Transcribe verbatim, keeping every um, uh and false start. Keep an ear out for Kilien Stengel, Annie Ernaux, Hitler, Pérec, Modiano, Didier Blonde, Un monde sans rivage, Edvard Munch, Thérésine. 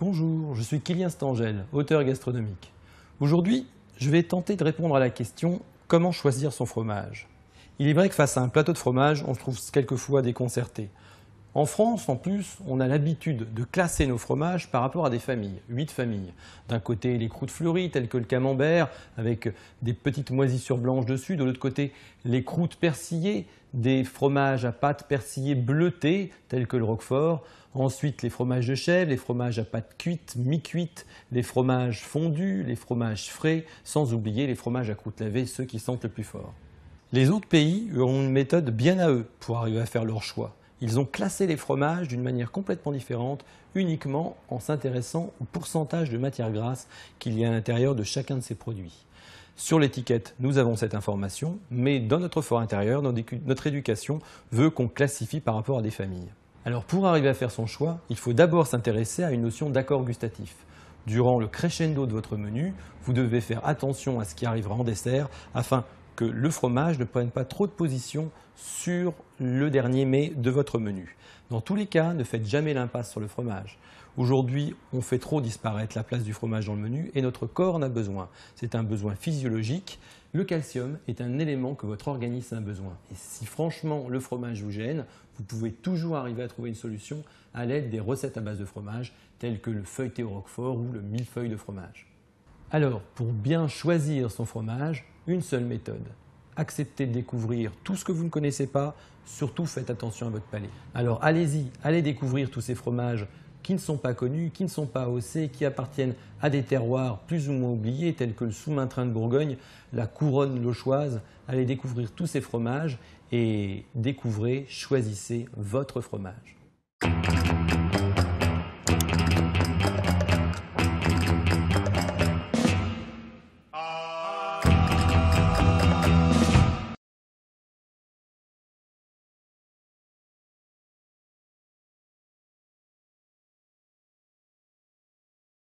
Bonjour, je suis Kilien Stengel, auteur gastronomique. Aujourd'hui, je vais tenter de répondre à la question « Comment choisir son fromage ?». Il est vrai que face à un plateau de fromage, on se trouve quelquefois déconcerté. En France, en plus, on a l'habitude de classer nos fromages par rapport à des familles, huit familles. D'un côté, les croûtes fleuries, telles que le camembert, avec des petites moisissures blanches dessus. De l'autre côté, les croûtes persillées, des fromages à pâte persillée bleutée, tels que le roquefort. Ensuite, les fromages de chèvre, les fromages à pâte cuite, mi-cuite, les fromages fondus, les fromages frais, sans oublier les fromages à croûte lavée, ceux qui sentent le plus fort. Les autres pays auront une méthode bien à eux pour arriver à faire leur choix. Ils ont classé les fromages d'une manière complètement différente, uniquement en s'intéressant au pourcentage de matière grasse qu'il y a à l'intérieur de chacun de ces produits. Sur l'étiquette, nous avons cette information, mais dans notre fort intérieur, notre éducation veut qu'on classifie par rapport à des familles. Alors pour arriver à faire son choix, il faut d'abord s'intéresser à une notion d'accord gustatif. Durant le crescendo de votre menu, vous devez faire attention à ce qui arrivera en dessert afin que le fromage ne prenne pas trop de position sur le dernier mets de votre menu. Dans tous les cas, ne faites jamais l'impasse sur le fromage. Aujourd'hui, on fait trop disparaître la place du fromage dans le menu et notre corps en a besoin. C'est un besoin physiologique. Le calcium est un élément que votre organisme a besoin. Et si franchement le fromage vous gêne, vous pouvez toujours arriver à trouver une solution à l'aide des recettes à base de fromage, telles que le feuilleté au roquefort ou le millefeuille de fromage. Alors, pour bien choisir son fromage, une seule méthode. Acceptez de découvrir tout ce que vous ne connaissez pas, surtout faites attention à votre palais. Alors allez-y, allez découvrir tous ces fromages qui ne sont pas connus, qui ne sont pas haussés, qui appartiennent à des terroirs plus ou moins oubliés, tels que le sous-maintrin de Bourgogne, la couronne lochoise. Allez découvrir tous ces fromages et découvrez, choisissez votre fromage.